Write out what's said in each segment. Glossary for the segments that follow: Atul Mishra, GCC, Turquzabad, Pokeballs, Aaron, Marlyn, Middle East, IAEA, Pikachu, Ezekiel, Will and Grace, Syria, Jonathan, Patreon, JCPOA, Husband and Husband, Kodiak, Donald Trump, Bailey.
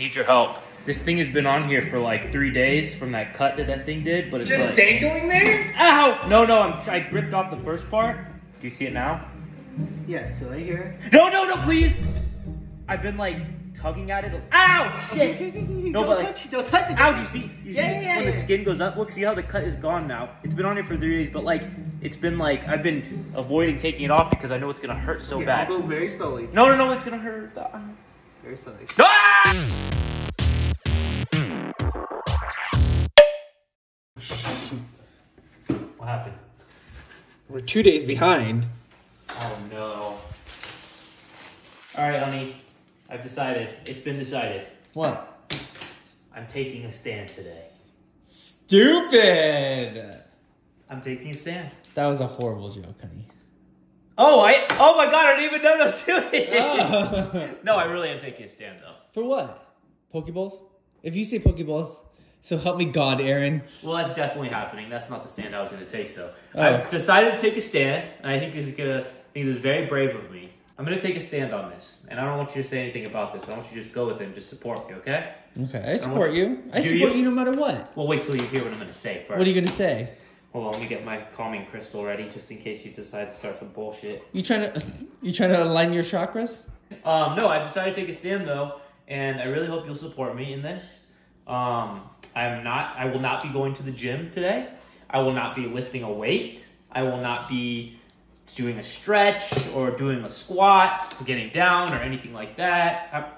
need your help. This thing has been on here for like 3 days from that cut that that thing did, but it's just like, dangling there? Ow! No, no, I ripped off the first part. Do you see it now? Yeah, so right here. No, no, no, please! I've been like tugging at it. Ow! Shit! Okay, no, don't, but, touch, like, don't touch it. Ow, do you see? You see when the skin goes up? Look, see how the cut is gone now? It's been on here for 3 days, but like, it's been like, I've been avoiding taking it off because I know it's gonna hurt so bad. I'll go very slowly. No, no, no, it's gonna hurt. Very slowly. Ah! What happened? We're 2 days behind. Oh no. Alright, honey. I've decided. It's been decided. What? I'm taking a stand today. Stupid! I'm taking a stand. That was a horrible joke, honey. Oh, oh my god, I didn't even know I was doing it! Oh. No, I really am taking a stand though. For what? Pokeballs? If you say Pokeballs, so help me God, Aaron. Well, that's definitely happening. That's not the stand I was going to take, though. Oh. I've decided to take a stand, and I think this is very brave of me. I'm going to take a stand on this, and I don't want you to say anything about this. I want you to just go with it and just support me, okay? Okay, I support you. I support you no matter what. Well, wait till you hear what I'm going to say first. What are you going to say? Hold on, let me get my calming crystal ready, just in case you decide to start some bullshit. You trying to align your chakras? No, I've decided to take a stand, though, and I really hope you'll support me in this. I will not be going to the gym today. I will not be lifting a weight. I will not be doing a stretch or doing a squat, getting down or anything like that.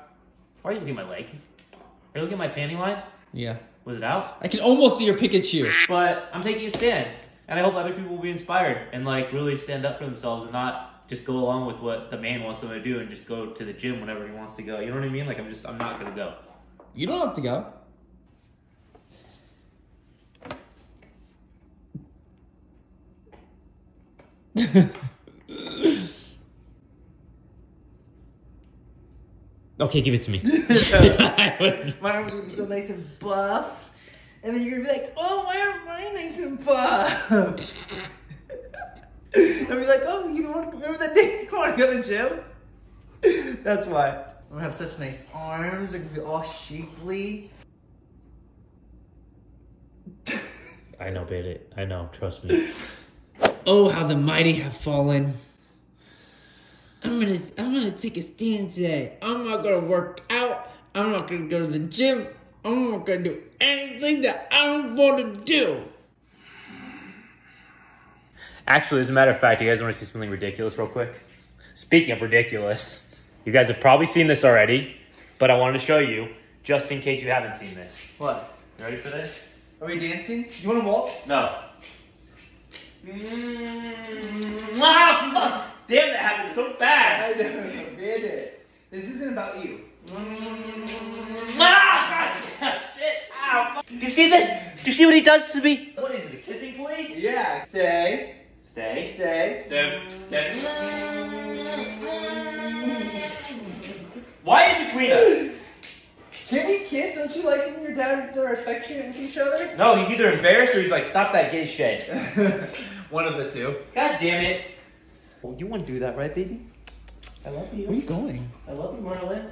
Why are you looking at my leg? Are you looking at my panty line? Yeah. Was it out? I can almost see your Pikachu. But I'm taking a stand, and I hope other people will be inspired and like really stand up for themselves and not just go along with what the man wants them to do and just go to the gym whenever he wants to go. You know what I mean? Like I'm not gonna go. You don't have to go. Okay, give it to me. My arms are gonna be so nice and buff, and then you're gonna be like, "Oh, why aren't mine nice and buff?" And I'll be like, "Oh, you don't want to remember that day you want to go to the gym." That's why I'm gonna have such nice arms. They're gonna be all shapely. I know, Bailey. I know. Trust me. Oh, how the mighty have fallen. I'm gonna take a stand today. I'm not gonna work out. I'm not gonna go to the gym. I'm not gonna do anything that I don't wanna do. Actually, as a matter of fact, you guys wanna see something ridiculous real quick? Speaking of ridiculous, you guys have probably seen this already, but I wanted to show you just in case you haven't seen this. What? You ready for this? Are we dancing? You wanna waltz? No. Ah, fuck. Damn, that happened so fast. I know, man, it. This isn't about you. Ah, God, shit, ow, fuck. Do you see this? Do you see what he does to me? What is it, a kissing police? Yeah, stay. Stay. Stay. Stay. Stay. Why is it between us? Can we kiss? Don't you like when your dad and son are affectionate with each other? No, he's either embarrassed or he's like, stop that gay shit. One of the two. God damn it. Well, you wouldn't do that, right, baby? I love you. Where are you going? I love you, Marlyn.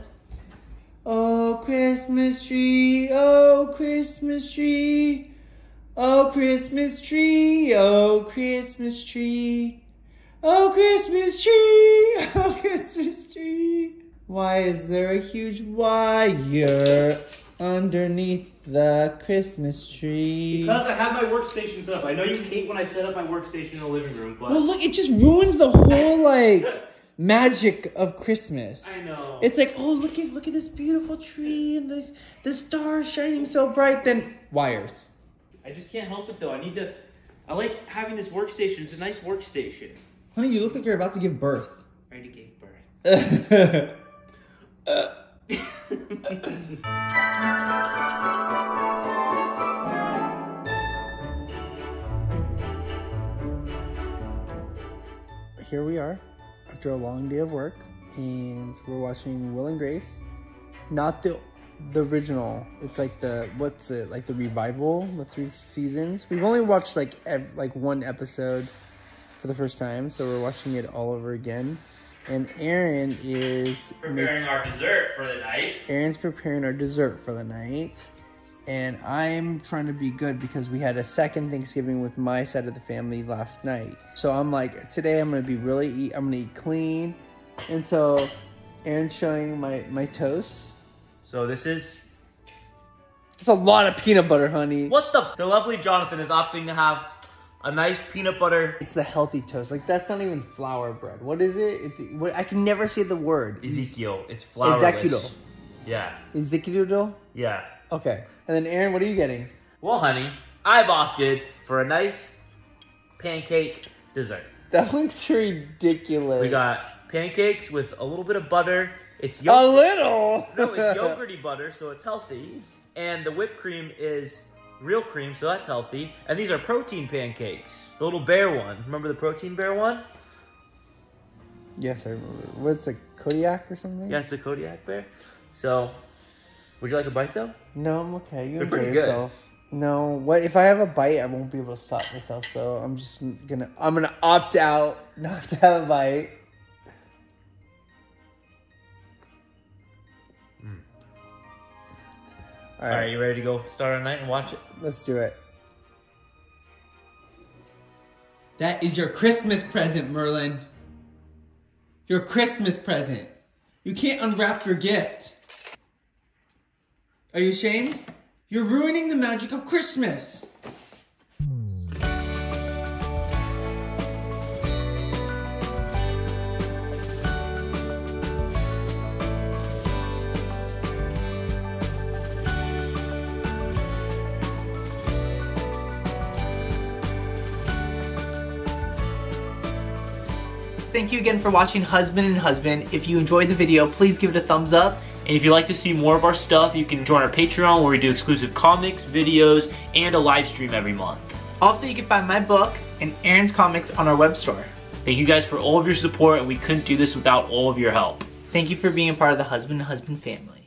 Oh, Christmas tree. Oh, Christmas tree. Oh, Christmas tree. Oh, Christmas tree. Oh, Christmas tree. Oh, Christmas tree. Why is there a huge wire underneath the Christmas tree? Because I have my workstation set up. I know you hate when I set up my workstation in the living room, but... Well, look, it just ruins the whole, like, magic of Christmas. I know. It's like, oh, look at this beautiful tree and this star shining so bright, then wires. I just can't help it, though. I like having this workstation. It's a nice workstation. Honey, you look like you're about to give birth. I already gave birth. Here we are after a long day of work, and we're watching Will and Grace. Not the original. It's like the revival, the 3 seasons. We've only watched like one episode for the first time, so we're watching it all over again. And Aaron is preparing our dessert for the night. Aaron's preparing our dessert for the night. And I'm trying to be good because we had a second Thanksgiving with my side of the family last night. So I'm like, today I'm gonna be I'm gonna eat clean. And so Aaron's showing my toast. So this is... It's a lot of peanut butter, honey. What the? The lovely Jonathan is opting to have a nice peanut butter. It's the healthy toast. Like, that's not even flour bread. What is it? I can never say the word. Ezekiel. It's flour-less. Ezekiel. Yeah. Ezekiel? Yeah. Okay. And then, Aaron, what are you getting? Well, honey, I've opted for a nice pancake dessert. That looks ridiculous. We got pancakes with a little bit of butter. It's yogurt. A little? No, it's yogurty butter, so it's healthy. And the whipped cream is real cream, so that's healthy. And these are protein pancakes. The little bear one. Remember the protein bear one? Yes, I remember. What's a Kodiak or something? Yeah, it's a Kodiak bear. So, would you like a bite, though? No, I'm okay. You enjoy yourself. Good. No, what if I have a bite, I won't be able to stop myself, so I'm just gonna... I'm gonna opt out not to have a bite. All right, you ready to go start our night and watch it? Let's do it. That is your Christmas present, Marlyn. Your Christmas present. You can't unwrap your gift. Are you ashamed? You're ruining the magic of Christmas. Thank you again for watching Husband and Husband. If you enjoyed the video, please give it a thumbs up. And if you'd like to see more of our stuff, you can join our Patreon where we do exclusive comics, videos, and a live stream every month. Also, you can find my book and Aaron's comics on our web store. Thank you guys for all of your support, and we couldn't do this without all of your help. Thank you for being a part of the Husband and Husband family.